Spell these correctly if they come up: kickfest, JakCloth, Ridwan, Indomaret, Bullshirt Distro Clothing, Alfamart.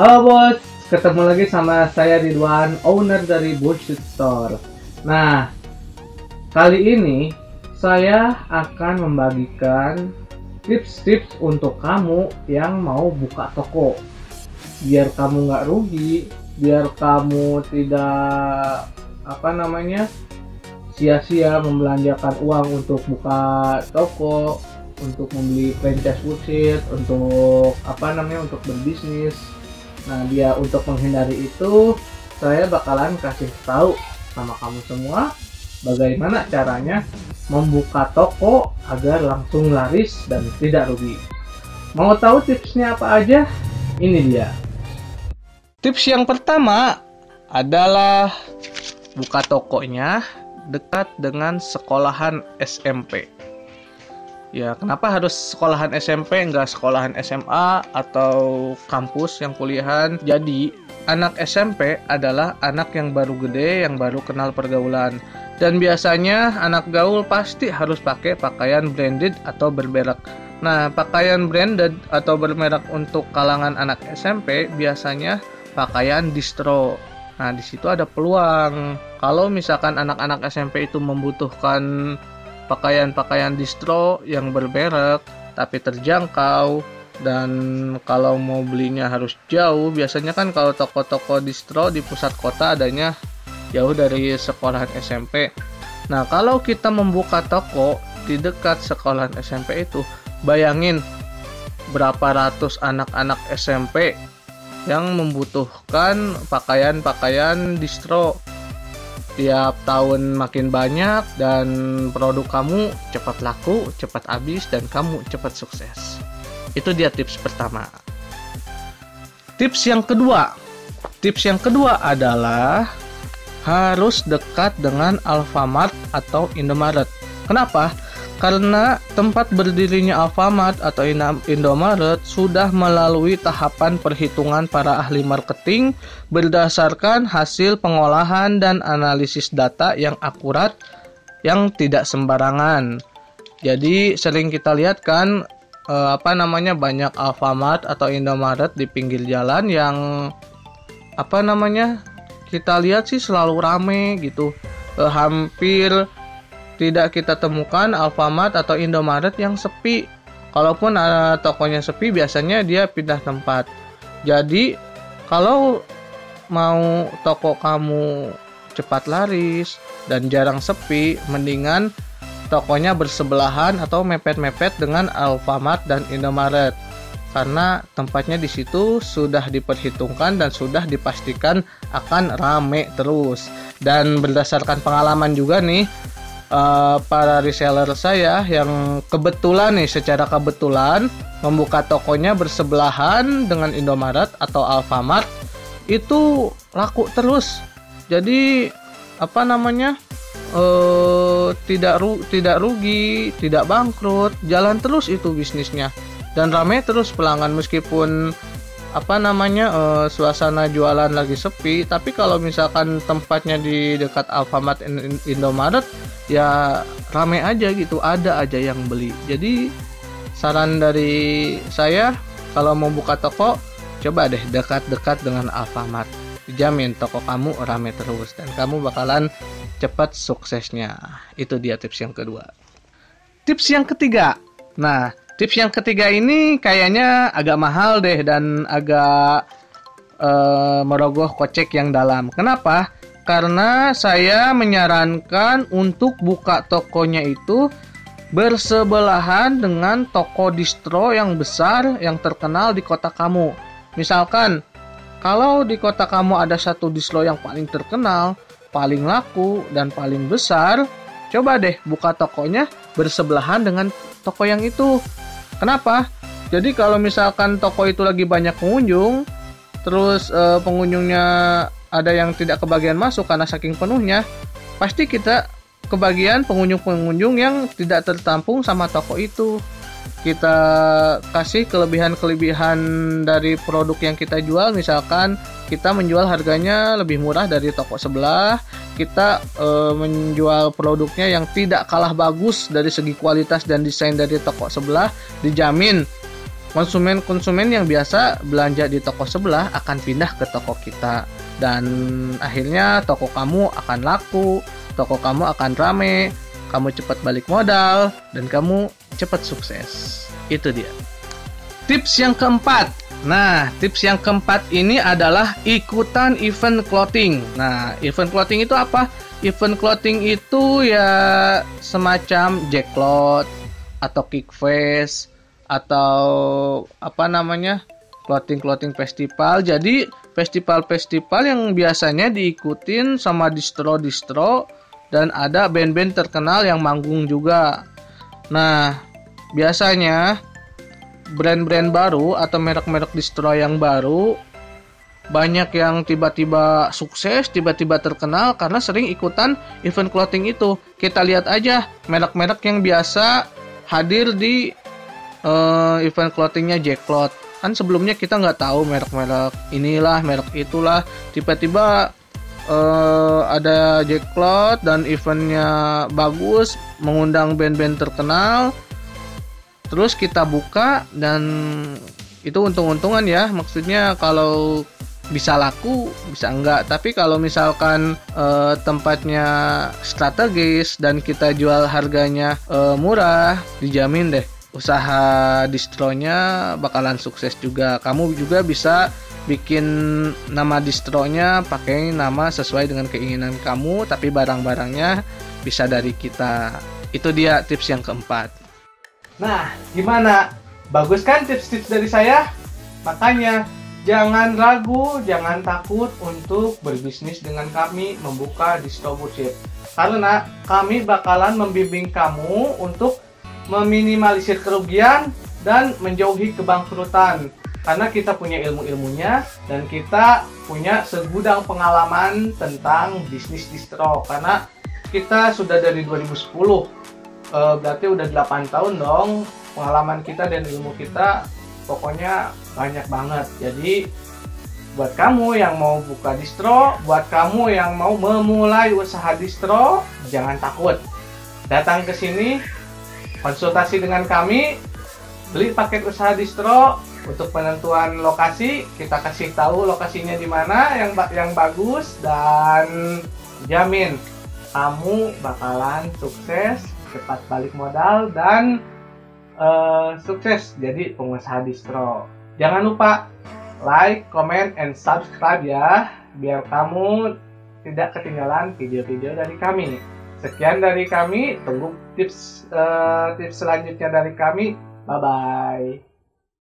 Halo bos, ketemu lagi sama saya Ridwan, owner dari Bullshirt Store. Nah, kali ini saya akan membagikan tips-tips untuk kamu yang mau buka toko. Biar kamu nggak rugi, biar kamu tidak sia-sia membelanjakan uang untuk buka toko, untuk membeli franchise bullshit, untuk untuk berbisnis. Nah, dia untuk menghindari itu, saya bakalan kasih tahu sama kamu semua bagaimana caranya membuka toko agar langsung laris dan tidak rugi. Mau tahu tipsnya apa aja? Ini dia. Tips yang pertama adalah buka tokonya dekat dengan sekolahan SMP. Ya, kenapa harus sekolahan SMP, nggak sekolahan SMA atau kampus yang kuliahan? Jadi, anak SMP adalah anak yang baru gede, yang baru kenal pergaulan. Dan biasanya anak gaul pasti harus pakai pakaian branded atau bermerek. Nah, pakaian branded atau bermerek untuk kalangan anak SMP biasanya pakaian distro. Nah, di situ ada peluang. Kalau misalkan anak-anak SMP itu membutuhkan pakaian-pakaian distro yang bermerek tapi terjangkau, dan kalau mau belinya harus jauh. Biasanya kan kalau toko-toko distro di pusat kota adanya jauh dari sekolahan SMP. Nah, kalau kita membuka toko di dekat sekolahan SMP itu, bayangin berapa ratus anak-anak SMP yang membutuhkan pakaian-pakaian distro. Tiap tahun makin banyak, dan produk kamu cepat laku, cepat habis, dan kamu cepat sukses. Itu dia tips pertama. Tips yang kedua adalah harus dekat dengan Alfamart atau Indomaret. Kenapa? Karena tempat berdirinya Alfamart atau Indomaret sudah melalui tahapan perhitungan para ahli marketing berdasarkan hasil pengolahan dan analisis data yang akurat, yang tidak sembarangan. Jadi sering kita lihat kan banyak Alfamart atau Indomaret di pinggir jalan yang kita lihat sih selalu rame gitu. Hampir tidak kita temukan Alfamart atau Indomaret yang sepi. Kalaupun tokonya sepi, biasanya dia pindah tempat. Jadi, kalau mau toko kamu cepat laris dan jarang sepi, mendingan tokonya bersebelahan atau mepet-mepet dengan Alfamart dan Indomaret. Karena tempatnya di situ sudah diperhitungkan dan sudah dipastikan akan rame terus. Dan berdasarkan pengalaman juga nih, para reseller saya yang secara kebetulan membuka tokonya bersebelahan dengan Indomaret atau Alfamart itu laku terus. Jadi tidak rugi, tidak bangkrut, jalan terus itu bisnisnya dan ramai terus pelanggan. Meskipun suasana jualan lagi sepi, tapi kalau misalkan tempatnya di dekat Alfamart Indomaret, ya rame aja gitu, ada aja yang beli. Jadi saran dari saya, kalau mau buka toko, coba deh dekat-dekat dengan Alfamart. Dijamin toko kamu rame terus dan kamu bakalan cepat suksesnya. Itu dia tips yang kedua. Tips yang ketiga. Nah, tips yang ketiga ini kayaknya agak mahal deh dan agak merogoh kocek yang dalam. Kenapa? Karena saya menyarankan untuk buka tokonya itu bersebelahan dengan toko distro yang besar yang terkenal di kota kamu. Misalkan, kalau di kota kamu ada satu distro yang paling terkenal, paling laku, dan paling besar, coba deh buka tokonya bersebelahan dengan toko yang itu. Kenapa? Jadi kalau misalkan toko itu lagi banyak pengunjung, terus pengunjungnya ada yang tidak kebagian masuk karena saking penuhnya, pasti kita kebagian pengunjung-pengunjung yang tidak tertampung sama toko itu. Kita kasih kelebihan-kelebihan dari produk yang kita jual. Misalkan kita menjual harganya lebih murah dari toko sebelah, kita menjual produknya yang tidak kalah bagus dari segi kualitas dan desain dari toko sebelah. Dijamin konsumen-konsumen yang biasa belanja di toko sebelah akan pindah ke toko kita, dan akhirnya toko kamu akan laku, toko kamu akan rame, kamu cepat balik modal, dan kamu cepat sukses. Itu dia. Tips yang keempat. Nah, tips yang keempat ini adalah ikutan event clothing. Nah, event clothing itu apa? Event clothing itu ya semacam JakCloth atau kickfest atau apa namanya, clothing festival. Jadi festival yang biasanya diikutin sama distro dan ada band-band terkenal yang manggung juga. Nah, biasanya brand-brand baru atau merek-merek distro yang baru banyak yang tiba-tiba sukses, tiba-tiba terkenal karena sering ikutan event clothing itu. Kita lihat aja merek-merek yang biasa hadir di event clothingnya JakCloth. Kan sebelumnya kita nggak tahu merek-merek inilah, merek itulah. Tiba-tiba ada JakCloth dan eventnya bagus, mengundang band-band terkenal. Terus kita buka dan itu untung-untungan ya, maksudnya kalau bisa laku bisa enggak. Tapi kalau misalkan tempatnya strategis dan kita jual harganya murah, dijamin deh usaha distronya bakalan sukses juga. Kamu juga bisa bikin nama distronya pakai nama sesuai dengan keinginan kamu, tapi barang-barangnya bisa dari kita. Itu dia tips yang keempat. Nah, gimana? Bagus kan tips-tips dari saya? Makanya, jangan ragu, jangan takut untuk berbisnis dengan kami, membuka distro Bullshirt. Karena kami bakalan membimbing kamu untuk meminimalisir kerugian dan menjauhi kebangkrutan. Karena kita punya ilmu-ilmunya dan kita punya segudang pengalaman tentang bisnis distro. Karena kita sudah dari 2010. Berarti udah 8 tahun dong pengalaman kita dan ilmu kita, pokoknya banyak banget. Jadi buat kamu yang mau buka distro, buat kamu yang mau memulai usaha distro, jangan takut, datang ke sini, konsultasi dengan kami, beli paket usaha distro. Untuk penentuan lokasi, kita kasih tahu lokasinya di mana yang bagus, dan jamin kamu bakalan sukses, cepat balik modal, dan sukses jadi pengusaha distro. Jangan lupa like, comment, and subscribe ya, biar kamu tidak ketinggalan video-video dari kami. Sekian dari kami, tunggu tips selanjutnya dari kami. Bye-bye.